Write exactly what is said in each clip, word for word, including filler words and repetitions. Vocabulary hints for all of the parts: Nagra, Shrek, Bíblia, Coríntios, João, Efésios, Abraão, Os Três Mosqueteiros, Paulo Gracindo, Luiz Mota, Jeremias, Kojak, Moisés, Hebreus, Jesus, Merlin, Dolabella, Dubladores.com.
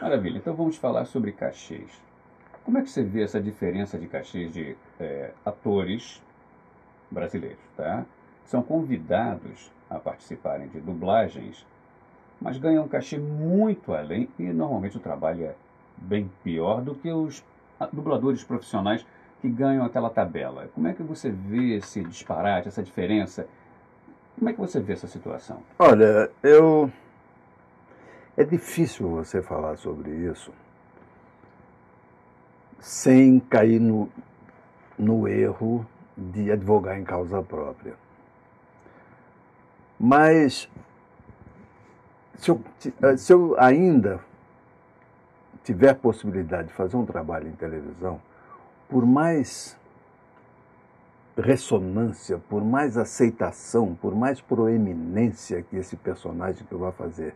Maravilha. Então vamos falar sobre cachês. Como é que você vê essa diferença de cachês de é, atores brasileiros, tá? São convidados a participarem de dublagens, mas ganham um cachê muito além e normalmente o trabalho é bem pior do que os dubladores profissionais que ganham aquela tabela. Como é que você vê esse disparate, essa diferença? Como é que você vê essa situação? Olha, eu... é difícil você falar sobre isso sem cair no, no erro de advogar em causa própria. Mas, se eu, se eu ainda tiver possibilidade de fazer um trabalho em televisão, por mais ressonância, por mais aceitação, por mais proeminência que esse personagem que eu vou fazer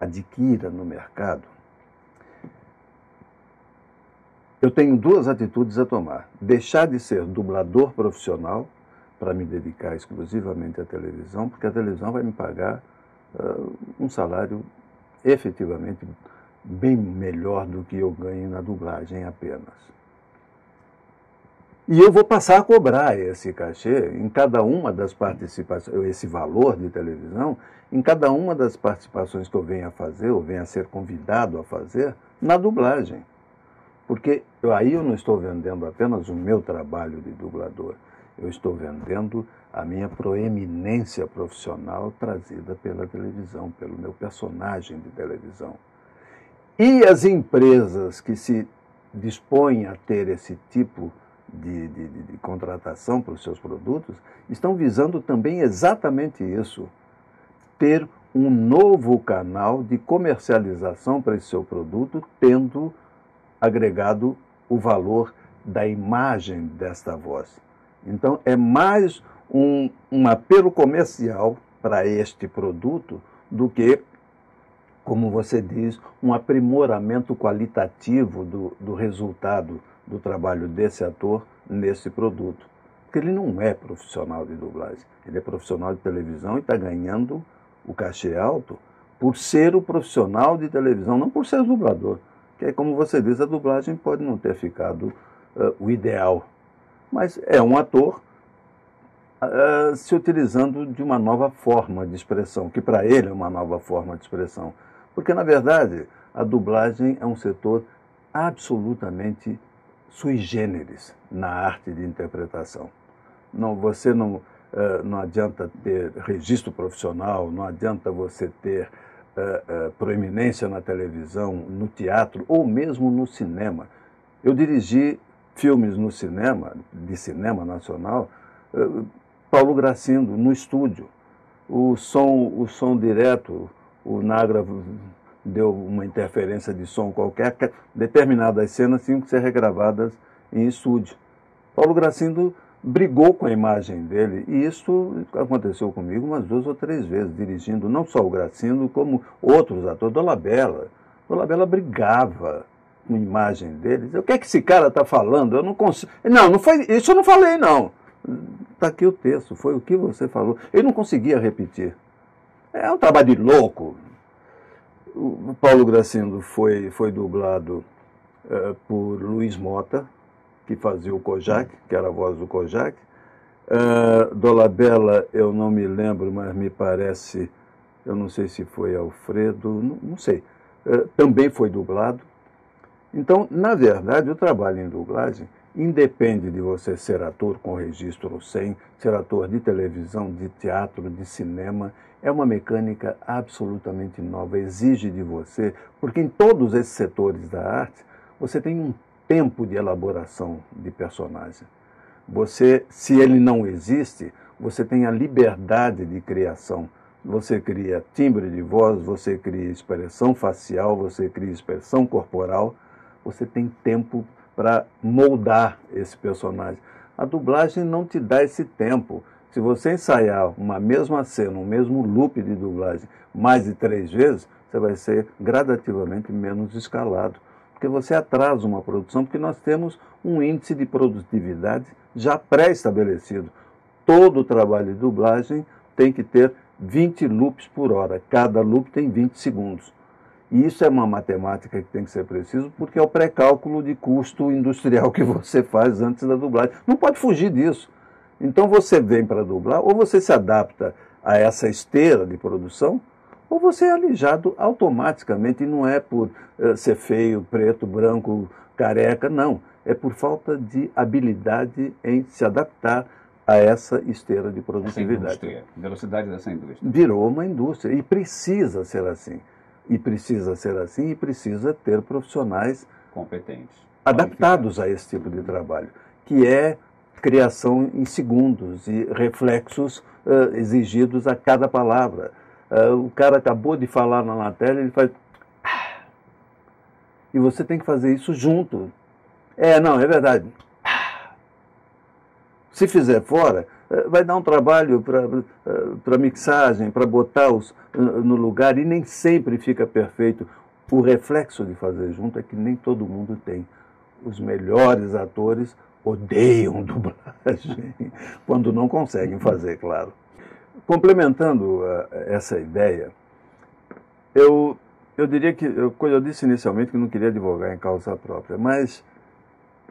adquira no mercado, eu tenho duas atitudes a tomar. Deixar de ser dublador profissional para me dedicar exclusivamente à televisão, porque a televisão vai me pagar uh, um salário efetivamente bem melhor do que eu ganho na dublagem apenas. E eu vou passar a cobrar esse cachê em cada uma das participações, esse valor de televisão, em cada uma das participações que eu venha a fazer, ou venha a ser convidado a fazer, na dublagem. Porque aí eu não estou vendendo apenas o meu trabalho de dublador, eu estou vendendo a minha proeminência profissional trazida pela televisão, pelo meu personagem de televisão. E as empresas que se dispõem a ter esse tipo De, de, de, de contratação para os seus produtos, estão visando também exatamente isso, ter um novo canal de comercialização para esse seu produto, tendo agregado o valor da imagem desta voz. Então, é mais um, um apelo comercial para este produto do que, como você diz, um aprimoramento qualitativo do, do resultado do trabalho desse ator nesse produto. Porque ele não é profissional de dublagem, ele é profissional de televisão e está ganhando o cachê alto por ser o profissional de televisão, não por ser dublador. Que é como você diz, a dublagem pode não ter ficado uh, o ideal, mas é um ator uh, se utilizando de uma nova forma de expressão, que para ele é uma nova forma de expressão. Porque, na verdade, a dublagem é um setor absolutamente sui generis na arte de interpretação. Não, você não, uh, não adianta ter registro profissional, não adianta você ter uh, uh, proeminência na televisão, no teatro ou mesmo no cinema. Eu dirigi filmes no cinema, de cinema nacional, uh, Paulo Gracindo, no estúdio. O som, o som direto, o Nagra deu uma interferência de som qualquer, determinadas cenas tinham que ser regravadas em estúdio. Paulo Gracindo brigou com a imagem dele, e isso aconteceu comigo umas duas ou três vezes, dirigindo não só o Gracindo, como outros atores. Dolabella. Dolabella brigava com a imagem dele. O que é que esse cara está falando? Eu não consigo... Não, não foi... isso eu não falei, não. Está aqui o texto, foi o que você falou. Eu não conseguia repetir. É um trabalho de louco. O Paulo Gracindo foi, foi dublado uh, por Luiz Mota, que fazia o Kojak, que era a voz do Kojak. Uh, Dolabella, eu não me lembro, mas me parece, eu não sei se foi Alfredo, não, não sei, uh, também foi dublado. Então, na verdade, o trabalho em dublagem independe de você ser ator com registro ou sem, ser ator de televisão, de teatro, de cinema. É uma mecânica absolutamente nova, exige de você, porque em todos esses setores da arte, você tem um tempo de elaboração de personagem. Você, se ele não existe, você tem a liberdade de criação. Você cria timbre de voz, você cria expressão facial, você cria expressão corporal. Você tem tempo para moldar esse personagem. A dublagem não te dá esse tempo. Se você ensaiar uma mesma cena, um mesmo loop de dublagem mais de três vezes, você vai ser gradativamente menos escalado, porque você atrasa uma produção, porque nós temos um índice de produtividade já pré-estabelecido. Todo o trabalho de dublagem tem que ter vinte loops por hora, cada loop tem vinte segundos. E isso é uma matemática que tem que ser preciso, porque é o pré-cálculo de custo industrial que você faz antes da dublagem. Não pode fugir disso. Então você vem para dublar, ou você se adapta a essa esteira de produção, ou você é alijado automaticamente, e não é por uh, ser feio, preto, branco, careca, não. É por falta de habilidade em se adaptar a essa esteira de produtividade. Velocidade dessa indústria. Virou uma indústria, e precisa ser assim. E precisa ser assim, e precisa ter profissionais competentes, adaptados a esse tipo de trabalho, que é criação em segundos e reflexos uh, exigidos a cada palavra. Uh, o cara acabou de falar na, na tela, ele faz... E você tem que fazer isso junto. É, não, é verdade. Se fizer fora, vai dar um trabalho para mixagem, para botar-os no lugar, e nem sempre fica perfeito. O reflexo de fazer junto é que nem todo mundo tem. Os melhores atores odeiam dublagem, quando não conseguem fazer, claro. Complementando essa ideia, eu, eu diria que, eu, eu disse inicialmente que não queria advogar em causa própria, mas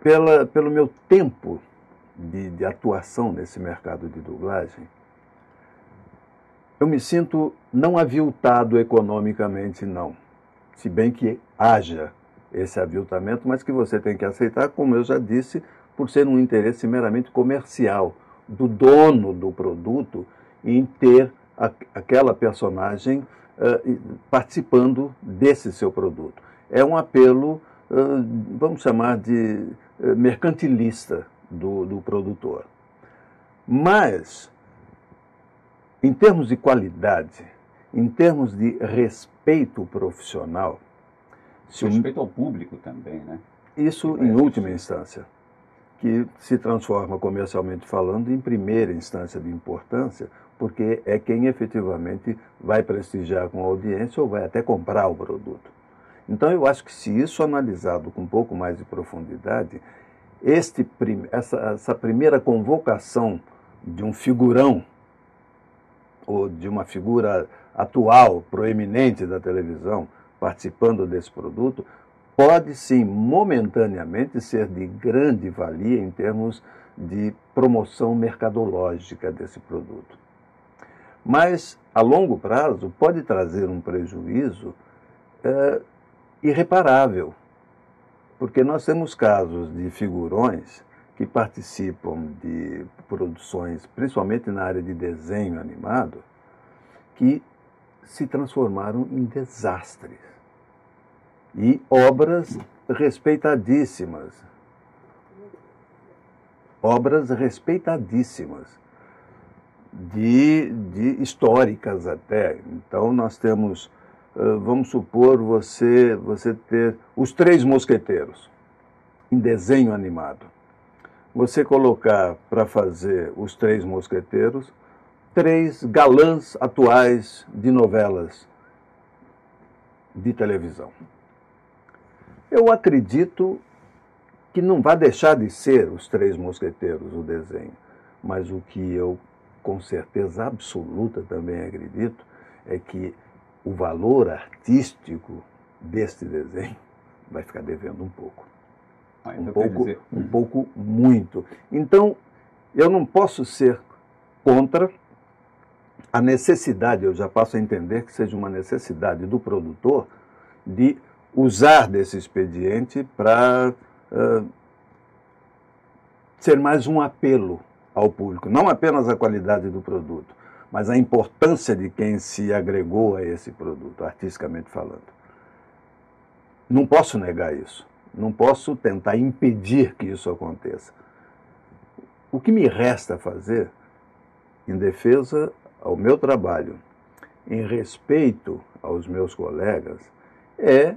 pela, pelo meu tempo De, de atuação nesse mercado de dublagem, eu me sinto não aviltado economicamente, não. Se bem que haja esse aviltamento, mas que você tem que aceitar, como eu já disse, por ser um interesse meramente comercial do dono do produto em ter a, aquela personagem uh, participando desse seu produto. É um apelo, uh, vamos chamar de uh, mercantilista, Do, do produtor. Mas, em termos de qualidade, em termos de respeito profissional... Se respeito o... ao público também, né? Isso em última instância, que se transforma, comercialmente falando, em primeira instância de importância, porque é quem efetivamente vai prestigiar com a audiência ou vai até comprar o produto. Então, eu acho que se isso analisado com um pouco mais de profundidade... Este, essa, essa primeira convocação de um figurão, ou de uma figura atual, proeminente da televisão, participando desse produto, pode sim, momentaneamente, ser de grande valia em termos de promoção mercadológica desse produto. Mas, a longo prazo, pode trazer um prejuízo é, irreparável. Porque nós temos casos de figurões que participam de produções, principalmente na área de desenho animado, que se transformaram em desastres. E obras respeitadíssimas. Obras respeitadíssimas, de, de históricas até. Então, nós temos... Uh, vamos supor você, você ter Os Três Mosqueteiros, em desenho animado. Você colocar para fazer Os Três Mosqueteiros três galãs atuais de novelas de televisão. Eu acredito que não vai deixar de ser Os Três Mosqueteiros o desenho, mas o que eu com certeza absoluta também acredito é que o valor artístico deste desenho vai ficar devendo um pouco. Ah, então um pouco, dizer... um pouco muito. Então, eu não posso ser contra a necessidade, eu já passo a entender que seja uma necessidade do produtor de usar desse expediente para uh, ser mais um apelo ao público, não apenas a qualidade do produto, mas a importância de quem se agregou a esse produto, artisticamente falando. Não posso negar isso. Não posso tentar impedir que isso aconteça. O que me resta fazer, em defesa ao meu trabalho, em respeito aos meus colegas, é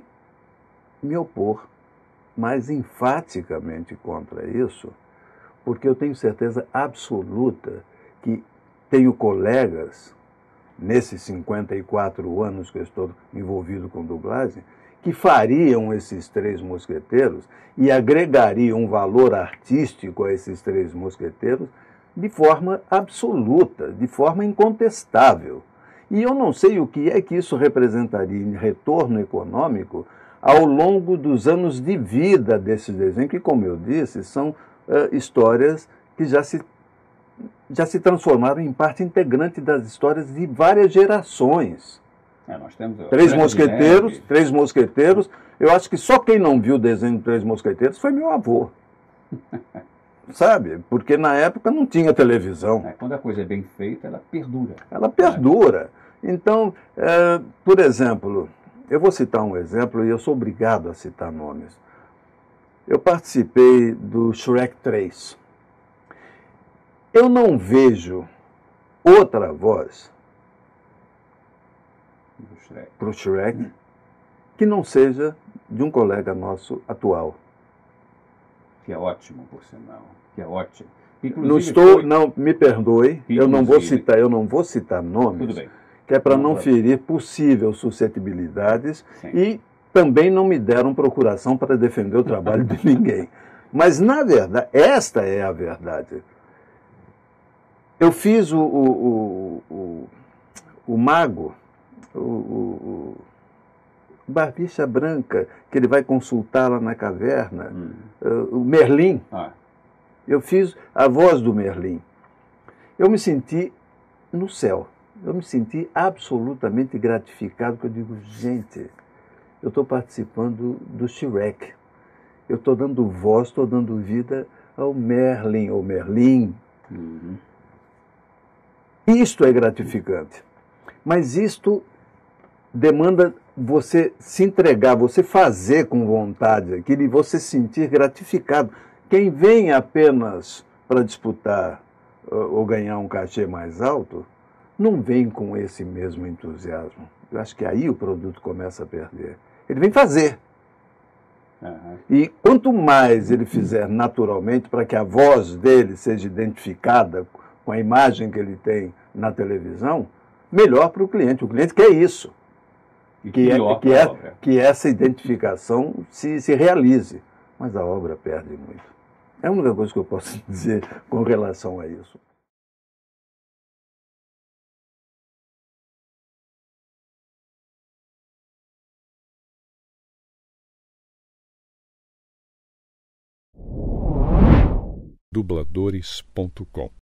me opor mais enfaticamente contra isso, porque eu tenho certeza absoluta que tenho colegas, nesses cinquenta e quatro anos que eu estou envolvido com dublagem, que fariam esses Três Mosqueteiros e agregariam um valor artístico a esses Três Mosqueteiros de forma absoluta, de forma incontestável. E eu não sei o que é que isso representaria em retorno econômico ao longo dos anos de vida desse desenho, que, como eu disse, são uh, histórias que já se, já se transformaram em parte integrante das histórias de várias gerações. É, nós temos Três Mosqueteiros, neve. Três Mosqueteiros. Eu acho que só quem não viu o desenho de Três Mosqueteiros foi meu avô. Sabe? Porque na época não tinha televisão. É, quando a coisa é bem feita, ela perdura. Ela perdura. Então, é, por exemplo, eu vou citar um exemplo e eu sou obrigado a citar nomes. Eu participei do Shrek três. Eu não vejo outra voz para o Shrek que não seja de um colega nosso atual. Que é ótimo, por sinal. Que é ótimo. Inclusive, não estou, foi... não, me perdoe, Inclusive. eu não vou citar, eu não vou citar nomes, que é para não, não ferir possíveis suscetibilidades. Sim. E também não me deram procuração para defender o trabalho de ninguém. Mas, na verdade, esta é a verdade. Eu fiz o, o, o, o, o mago, o, o, o Barbicha Branca, que ele vai consultar lá na caverna, hum. uh, o Merlin. Ah. Eu fiz a voz do Merlin. Eu me senti no céu. Eu me senti absolutamente gratificado, porque eu digo, gente, eu estou participando do Shrek. Eu estou dando voz, estou dando vida ao Merlin, ou Merlin. Hum. Isto é gratificante. Mas isto demanda você se entregar, você fazer com vontade aquilo e você se sentir gratificado. Quem vem apenas para disputar ou ganhar um cachê mais alto, não vem com esse mesmo entusiasmo. Eu acho que aí o produto começa a perder. Ele vem fazer. Uhum. E quanto mais ele fizer naturalmente para que a voz dele seja identificada com a imagem que ele tem na televisão, melhor para o cliente. O cliente quer isso, e que, é, que, é, que essa identificação se, se realize. Mas a obra perde muito. É a única coisa que eu posso dizer com relação a isso. dubladores ponto com